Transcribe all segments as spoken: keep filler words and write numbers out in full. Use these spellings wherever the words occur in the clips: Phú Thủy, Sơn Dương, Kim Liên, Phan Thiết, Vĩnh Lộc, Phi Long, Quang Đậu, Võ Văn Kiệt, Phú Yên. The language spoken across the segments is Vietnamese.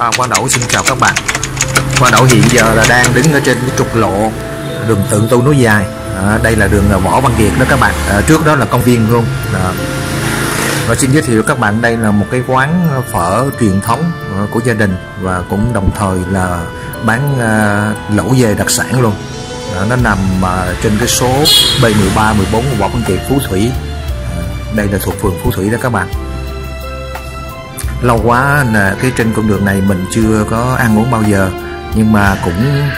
À, Quang Đậu xin chào các bạn. Quang Đậu hiện giờ là đang đứng ở trên cái trục lộ đường Tượng Tu núi dài. À, đây là đường Võ Văn Kiệt đó các bạn. À, trước đó là công viên luôn. À, và xin giới thiệu các bạn, đây là một cái quán phở truyền thống của gia đình và cũng đồng thời là bán lẩu dề đặc sản luôn. À, nó nằm trên cái số B mười ba, mười bốn của Võ Văn Kiệt, Phú Thủy. À, đây là thuộc phường Phú Thủy đó các bạn. Lâu quá là cái trên con đường này mình chưa có ăn uống bao giờ, nhưng mà cũng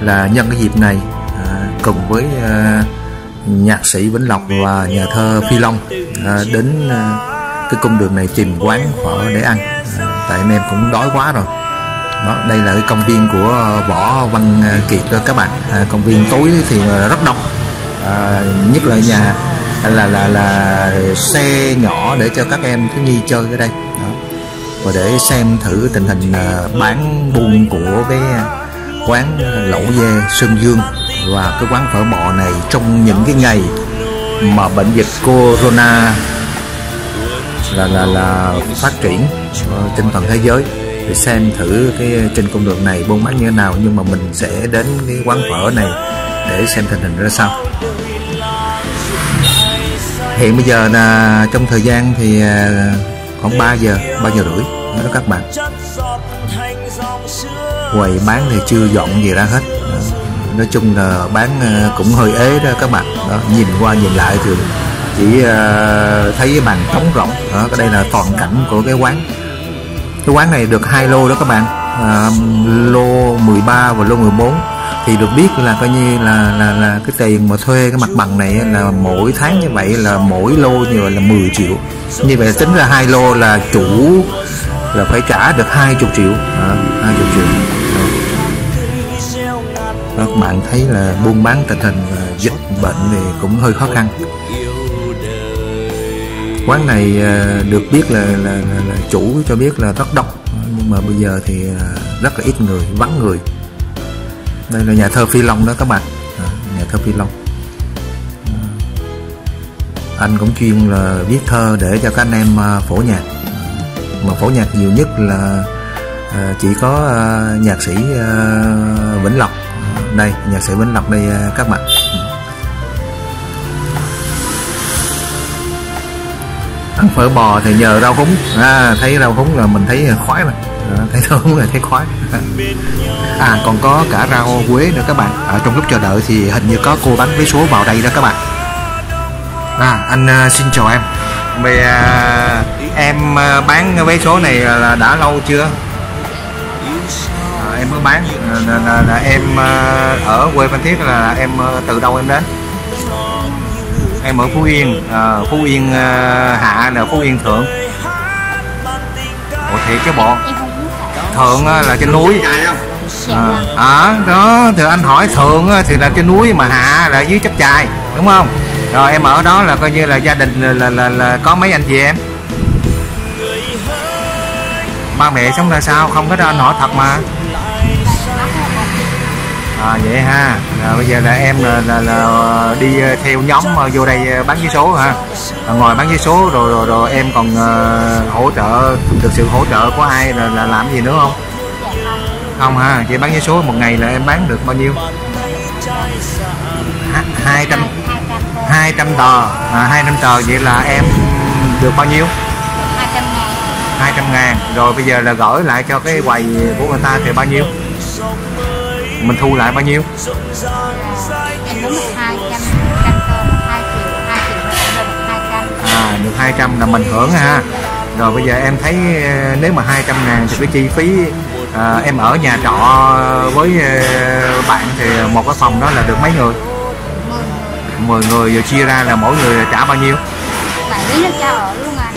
là nhân cái dịp này à, cùng với à, nhạc sĩ Vĩnh Lộc và nhà thơ Phi Long à, đến à, cái cung đường này tìm quán phở để ăn à, tại anh em cũng đói quá rồi. Đó, đây là cái công viên của Võ Văn Kiệt đó các bạn. À, công viên tối thì rất đông à, nhất là nhà là là là xe nhỏ để cho các em thiếu nhi chơi ở đây. Đó, và để xem thử tình hình bán buôn của cái quán lẩu dê Sơn Dương và cái quán phở bò này trong những cái ngày mà bệnh dịch corona là là là phát triển trên toàn thế giới, để xem thử cái trên con đường này buôn bán như thế nào. Nhưng mà mình sẽ đến cái quán phở này để xem tình hình ra sao. Hiện bây giờ là trong thời gian thì khoảng ba giờ ba giờ rưỡi đó các bạn. Quầy bán thì chưa dọn gì ra hết, nói chung là bán cũng hơi ế đó các bạn. Đó, nhìn qua nhìn lại thì chỉ thấy bàn trống rỗng. Đó, đây là toàn cảnh của cái quán. Cái quán này được hai lô đó các bạn, à, lô mười ba và lô mười bốn. Thì được biết là coi như là là là cái tiền mà thuê cái mặt bằng này là mỗi tháng như vậy là mỗi lô như vậy là mười triệu. Như vậy tính ra hai lô là chủ là phải trả được hai mươi triệu. À, hai mươi triệu. Đó, các bạn thấy là buôn bán tình hình dịch bệnh thì cũng hơi khó khăn. Quán này được biết là, là, là, là chủ cho biết là rất đông, nhưng mà bây giờ thì rất là ít người, vắng người. Đây là nhà thơ Phi Long đó các bạn. À, nhà thơ Phi Long, à, anh cũng chuyên là viết thơ để cho các anh em phổ nhạc, mà phổ nhạc nhiều nhất là à, chỉ có à, nhạc sĩ à, Vĩnh Lộc. À, đây nhạc sĩ Vĩnh Lộc đây à, các bạn. Ăn phở bò thì nhờ rau húng, à, thấy rau húng là mình thấy khoái mà. À, thấy rau húng là thấy khoái. À, còn có cả rau quế nữa các bạn. À, trong lúc chờ đợi thì hình như có cô bán vé số vào đây đó các bạn. À, anh uh, xin chào em. Mày, uh, em uh, bán vé số này là đã lâu chưa? À, em mới bán. Là, là, là, là em uh, ở quê Phan Thiết, là em uh, từ đâu em đến? Em ở Phú Yên, à, Phú Yên à, hạ là Phú Yên thượng. Ủa thiệt chứ bộ? Thượng à, là trên núi. À, à đó, thì anh hỏi thượng à, thì là trên núi mà hạ là dưới Chấp Chài, đúng không? Rồi em ở đó là coi như là gia đình là là, là, là có mấy anh chị em. Ba mẹ sống ra sao? Không có, đó anh hỏi thật mà. À, vậy ha, à, bây giờ là em là, là, là đi theo nhóm vô đây bán vé số ha, à, ngồi bán vé số rồi, rồi rồi em còn uh, hỗ trợ được sự hỗ trợ của ai là, là làm gì nữa không? Không ha, vậy bán vé số một ngày là em bán được bao nhiêu? Hai trăm tờ à, hai trăm tờ. Vậy là em được bao nhiêu? Hai trăm ngàn. Rồi bây giờ là gửi lại cho cái quầy của người ta thì bao nhiêu? Mình thu lại bao nhiêu? À, được hai trăm là mình hưởng ha. Rồi bây giờ em thấy nếu mà hai trăm ngàn thì cái chi phí à, em ở nhà trọ với bạn thì một cái phòng đó là được mấy người? Mười người. Rồi chia ra là mỗi người trả bao nhiêu? Bảy nó cho ở luôn à?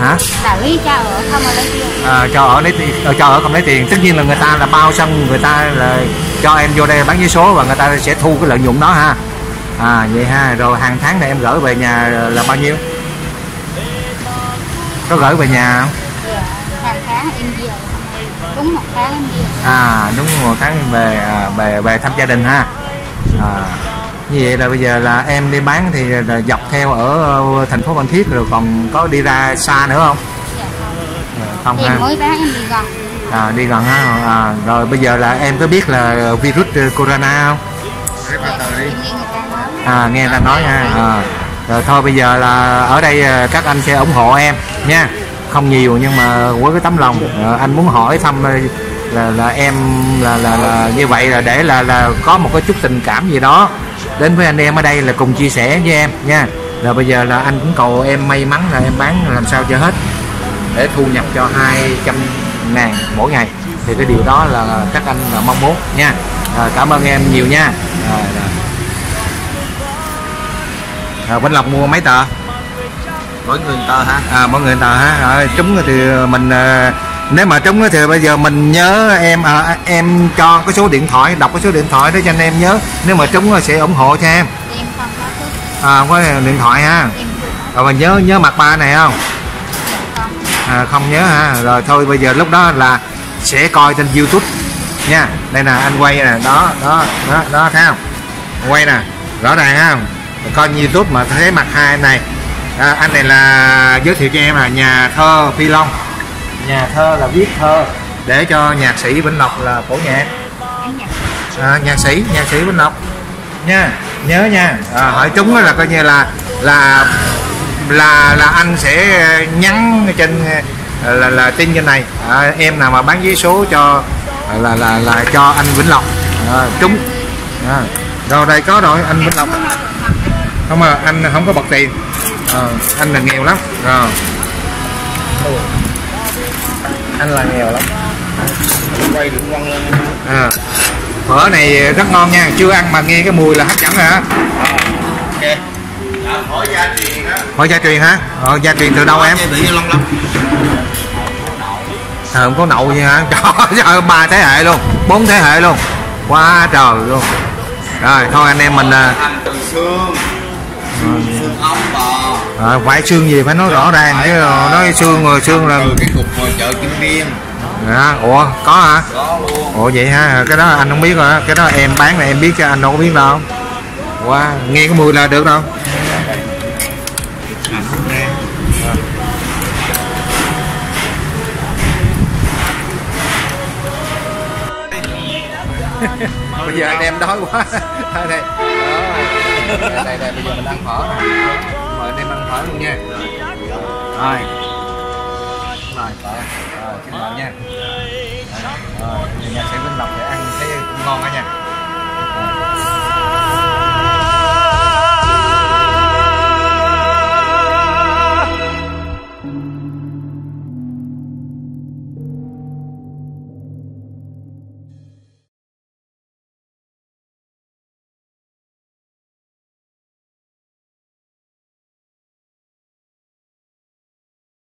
Hả? Bảy cho ở không mà lấy tiền. À, cho ở lấy tiền, cho ở không lấy tiền. Tất nhiên là người ta là bao xong người ta là cho em vô đây bán vé số và người ta sẽ thu cái lợi nhuận đó ha. À vậy ha, rồi hàng tháng này em gửi về nhà là bao nhiêu? Có gửi về nhà không? Hàng tháng em về, đúng một tháng em về. À đúng một tháng em về, à, về về thăm gia đình ha. À, như vậy là bây giờ là em đi bán thì là dọc theo ở thành phố Phan Thiết, rồi còn có đi ra xa nữa không? Không ha. Em mới bán em đi gần. à, đi gần á. À, rồi bây giờ là em có biết là virus corona không? À, nghe người ta nói ha. À, rồi thôi bây giờ là ở đây các anh sẽ ủng hộ em nha, không nhiều nhưng mà với cái tấm lòng. À, anh muốn hỏi thăm là là em là, là là như vậy là để là là có một cái chút tình cảm gì đó đến với anh em ở đây là cùng chia sẻ với em nha. Rồi bây giờ là anh cũng cầu em may mắn là em bán làm sao cho hết để thu nhập cho hai trăm ngàn mỗi ngày, thì cái điều đó là các anh là mong muốn nha. À, cảm ơn em nhiều nha. Rồi, rồi. À, Vĩnh Lộc mua mấy tờ? Mỗi người tờ hả? À, mỗi người tờ hả? Rồi, trúng thì mình nếu mà trúng thì bây giờ mình nhớ em, à, em cho cái số điện thoại, đọc cái số điện thoại đó cho anh em nhớ, nếu mà trúng sẽ ủng hộ cho em. À, không có điện thoại ha. Rồi mình nhớ nhớ mặt ba này không? À, không nhớ ha. Rồi thôi bây giờ lúc đó là sẽ coi trên YouTube nha. Đây là anh quay nè, đó đó đó đó, thấy không? Quay nè, rõ ràng không? Coi YouTube mà thấy mặt hai này. À, anh này là giới thiệu cho em là nhà thơ Phi Long, nhà thơ là viết thơ để cho nhạc sĩ Vĩnh Lộc là phổ nhạc. À, nhạc sĩ nhạc sĩ Vĩnh Lộc nha, nhớ nha. À, hỏi chúng là coi như là là là là anh sẽ nhắn trên là là tin trên này. À, em nào mà bán giấy số cho là là là cho anh Vĩnh Lộc. À, trúng. À, rồi đây có rồi anh Vĩnh Lộc không à, anh không có bật tiền. À, anh là nghèo lắm rồi. Anh là nghèo lắm. Quay được quăng lên. À, phở này rất ngon nha, chưa ăn mà nghe cái mùi là hấp dẫn rồi hả? Okay. Hỏi gia truyền hả? Hỏi gia truyền hả? Ờ, gia truyền từ đâu em? Ờ, không có nậu gì hả? Trời ơi, ba thế hệ luôn, bốn thế hệ luôn, quá trời luôn. Rồi thôi anh em mình là à, phải xương gì phải nói rõ ràng chứ, nói xương rồi xương là cái cục chợ Kim Liên. À, ủa có hả? Có luôn. Ủa vậy ha, cái đó anh không biết rồi, cái đó em bán là em biết chứ anh đâu có biết đâu. Wow, nghe cái mùi là được đâu. Bây giờ anh em đói quá. Đây đây. Đó. Đây đây bây giờ mình ăn phở này. Mời anh em ăn phở luôn nha. Rồi. Rồi phở. Rồi, xin mời nha. Rồi, nhà sĩ Vĩnh Lộc để ăn thấy ngon cả nha.